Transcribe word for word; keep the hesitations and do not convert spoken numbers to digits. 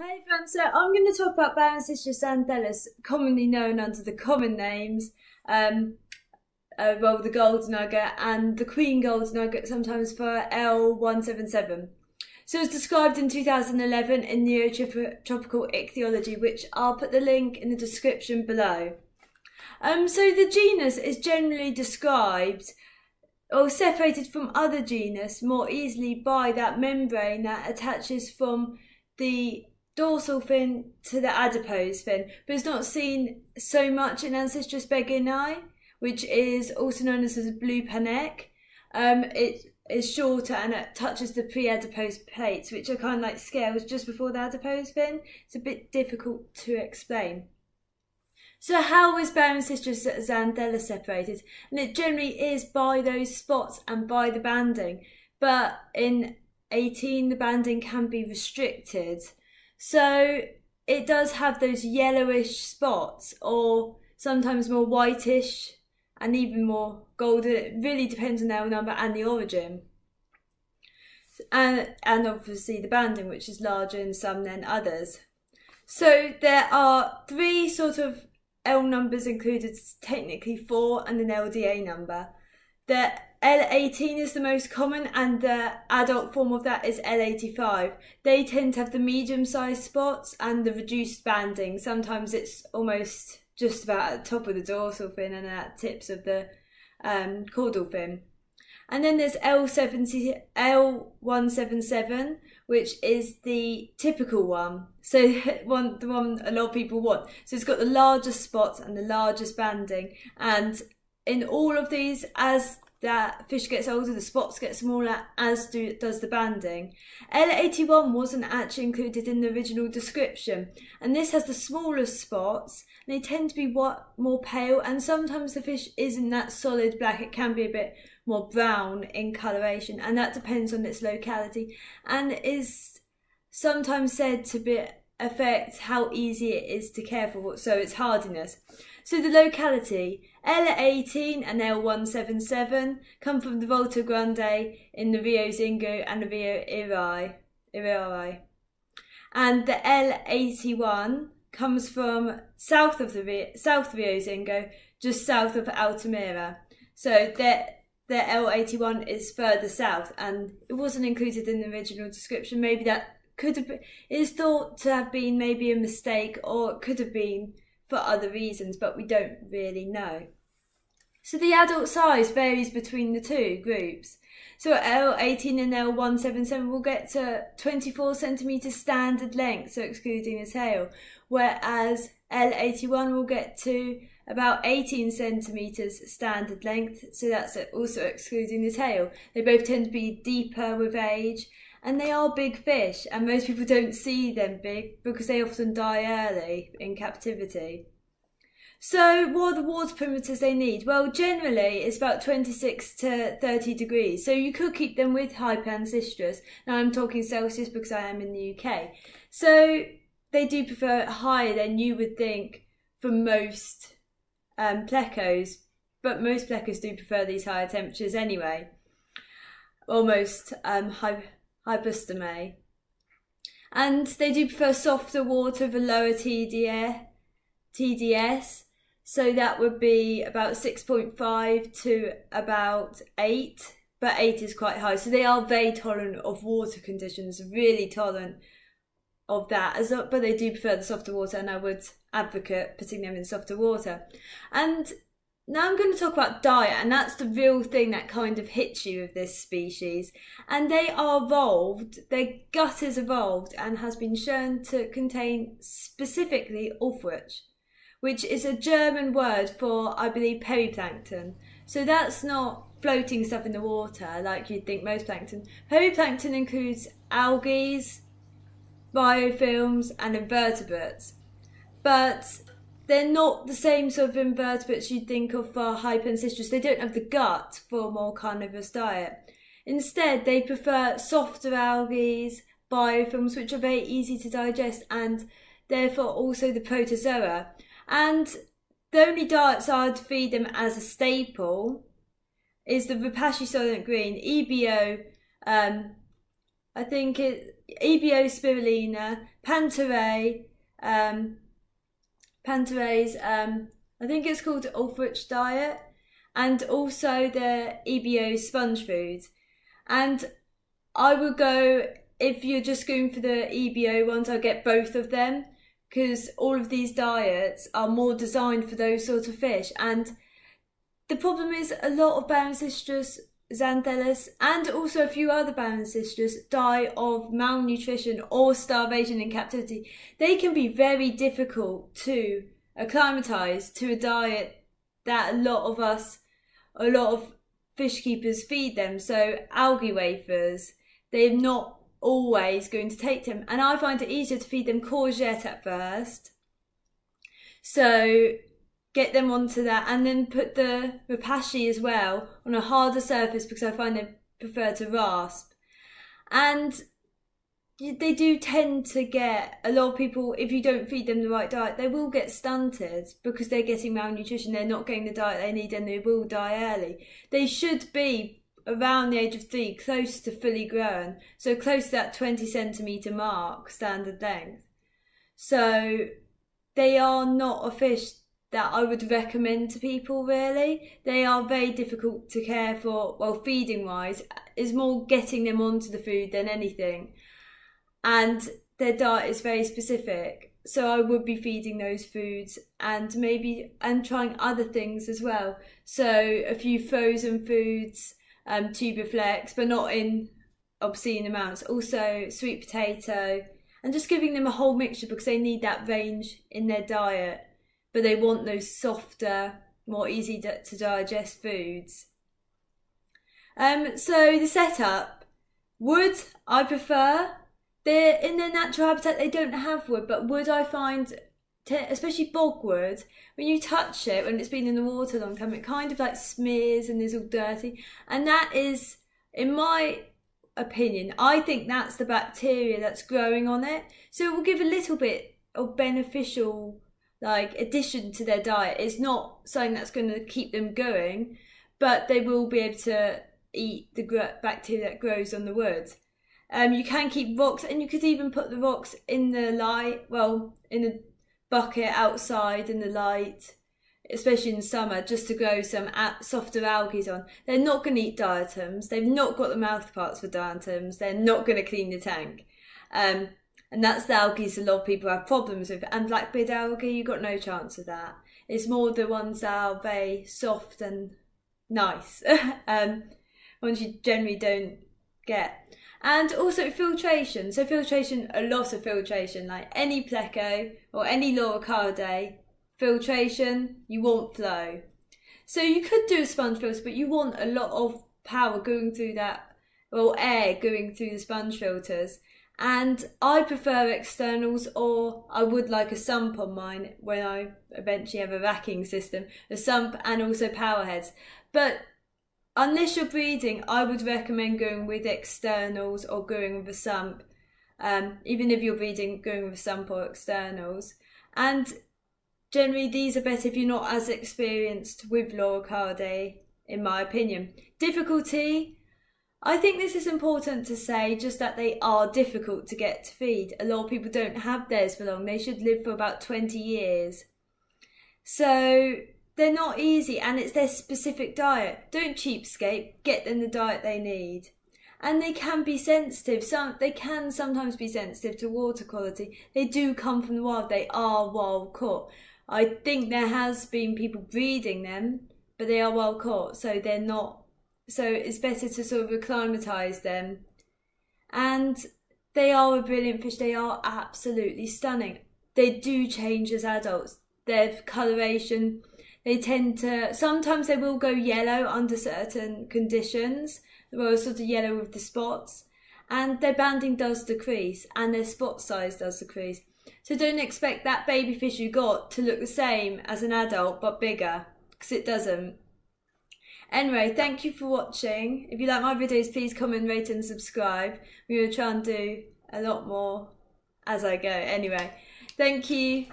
Hey friends, so I'm going to talk about Baryancistrus xanthellus, commonly known under the common names, um, uh, well, the gold nugget and the queen gold nugget, sometimes for L one seven seven. So it's described in two thousand eleven in Neotropical Ichthyology, which I'll put the link in the description below. Um, so the genus is generally described or separated from other genus more easily by that membrane that attaches from the dorsal fin to the adipose fin, but it's not seen so much in Ancistrus beggini, which is also known as the blue pennec. Um, it is shorter and it touches the pre-adipose plates, which are kind of like scales just before the adipose fin. It's a bit difficult to explain. So how is Baryancistrus xanthellus separated? And it generally is by those spots and by the banding, but in eighteen the banding can be restricted. So it does have those yellowish spots, or sometimes more whitish and even more golden. It really depends on the L number and the origin. And, and obviously the banding, which is larger in some than others. So there are three sort of L numbers included, technically four, and an L D A number. The L eighteen is the most common, and the adult form of that is L eighty-five. They tend to have the medium-sized spots and the reduced banding. Sometimes it's almost just about at the top of the dorsal fin and at tips of the um, caudal fin. And then there's L one seventy-seven, which is the typical one, so one, the one a lot of people want. So it's got the largest spots and the largest banding, and in all of these, as that fish gets older, the spots get smaller, as do, does the banding. L eighty-one wasn't actually included in the original description, and this has the smallest spots, and they tend to be what, more pale, and sometimes the fish isn't that solid black, it can be a bit more brown in coloration, and that depends on its locality, and is sometimes said to be affect how easy it is to care for, so its hardiness. So the locality, L eighteen and L one seventy-seven come from the Volta Grande in the Rio Zingo and the Rio Irari. And the L eighty-one comes from south of the South Rio Zingo, just south of Altamira. So that the L eighty-one is further south, and it wasn't included in the original description. Maybe that could have been, it is thought to have been maybe a mistake, or it could have been for other reasons, but we don't really know. So the adult size varies between the two groups. So L eighteen and L one seventy-seven will get to twenty-four centimetres standard length, so excluding the tail, whereas L eighty-one will get to about eighteen centimetres standard length, so that's also excluding the tail. They both tend to be deeper with age, and they are big fish, and most people don't see them big because they often die early in captivity. So what are the water perimeters they need? Well, generally it's about twenty-six to thirty degrees, so you could keep them with Hypancistrus. Now I'm talking Celsius because I am in the U K. So they do prefer it higher than you would think for most um, plecos, but most plecos do prefer these higher temperatures anyway. Almost um, high. Hypostomae. And they do prefer softer water with a lower T D S, so that would be about six point five to about eight, but eight is quite high, so they are very tolerant of water conditions, really tolerant of that, as well, but they do prefer the softer water, and I would advocate putting them in softer water. And now I'm going to talk about diet, and that's the real thing that kind of hits you with this species. And they are evolved, their gut is evolved and has been shown to contain specifically Ulfwitsch, which is a German word for, I believe, periplankton. So that's not floating stuff in the water like you'd think most plankton. Periplankton includes algae, biofilms and invertebrates. But they're not the same sort of invertebrates you'd think of for Hypancistrus. They don't have the gut for a more carnivorous diet. Instead, they prefer softer algae, biofilms, which are very easy to digest, and therefore also the protozoa. And the only diets I'd feed them as a staple is the Repashy Soilent Green, E B O, um, I think it, E B O spirulina, Pantherae, um, Pantherae's, um, I think it's called Ulfwitsch diet, and also the E B O sponge food. And I would go, if you're just going for the E B O ones, I'll get both of them, because all of these diets are more designed for those sorts of fish. And the problem is a lot of Baryancistrus xanthellus and also a few other Baryancistrus die of malnutrition or starvation in captivity. They can be very difficult to acclimatise to a diet that a lot of us, a lot of fish keepers feed them. So algae wafers, they're not always going to take them. And I find it easier to feed them courgette at first. So get them onto that, and then put the Repashy as well on a harder surface, because I find they prefer to rasp. And they do tend to get, a lot of people, if you don't feed them the right diet, they will get stunted because they're getting malnutrition, they're not getting the diet they need, and they will die early. They should be around the age of three, close to fully grown, so close to that twenty centimetre mark, standard length. So they are not a fish that I would recommend to people, really. They are very difficult to care for, well, feeding wise. It's more getting them onto the food than anything. And their diet is very specific. So I would be feeding those foods, and maybe, and trying other things as well. So a few frozen foods, um, tuberflex, but not in obscene amounts. Also sweet potato, and just giving them a whole mixture, because they need that range in their diet. But they want those softer, more easy to digest foods. Um, so the setup, wood I prefer. They're in their natural habitat, they don't have wood, but wood I find, especially bogwood, when you touch it, when it's been in the water a long time, it kind of like smears and is all dirty. And that is, in my opinion, I think that's the bacteria that's growing on it. So it will give a little bit of beneficial, like, addition to their diet. It's not something that's going to keep them going, but they will be able to eat the bacteria that grows on the wood. Um, you can keep rocks, and you could even put the rocks in the light, well, in a bucket outside in the light, especially in summer, just to grow some softer algae on. They're not going to eat diatoms, they've not got the mouth parts for diatoms, they're not going to clean the tank. Um, And that's the algae a lot of people have problems with. And blackbeard algae, you've got no chance of that. It's more the ones that are very soft and nice. um, ones you generally don't get. And also filtration. So filtration, a lot of filtration. Like any pleco or any Loricaridae, filtration, you want flow. So you could do a sponge filter, but you want a lot of power going through that, or air going through the sponge filters. And I prefer externals, or I would like a sump on mine when I eventually have a racking system, a sump and also power heads. But unless you're breeding, I would recommend going with externals or going with a sump. Um, even if you're breeding, going with a sump or externals. And generally these are better if you're not as experienced with Loricaridae, in my opinion. Difficulty. I think this is important to say, just that they are difficult to get to feed. A lot of people don't have theirs for long. They should live for about twenty years. So they're not easy, and it's their specific diet. Don't cheapskate, get them the diet they need. And they can be sensitive. Some, they can sometimes be sensitive to water quality. They do come from the wild. They are wild caught. I think there has been people breeding them, but they are wild caught, so they're not. So it's better to sort of acclimatise them. And they are a brilliant fish. They are absolutely stunning. They do change as adults. Their coloration, they tend to, sometimes they will go yellow under certain conditions. Well, sort of yellow with the spots. And their banding does decrease, and their spot size does decrease. So don't expect that baby fish you got to look the same as an adult, but bigger, because it doesn't. Anyway, thank you for watching. If you like my videos, please comment, rate and subscribe. We're going to try and do a lot more as I go. Anyway, thank you.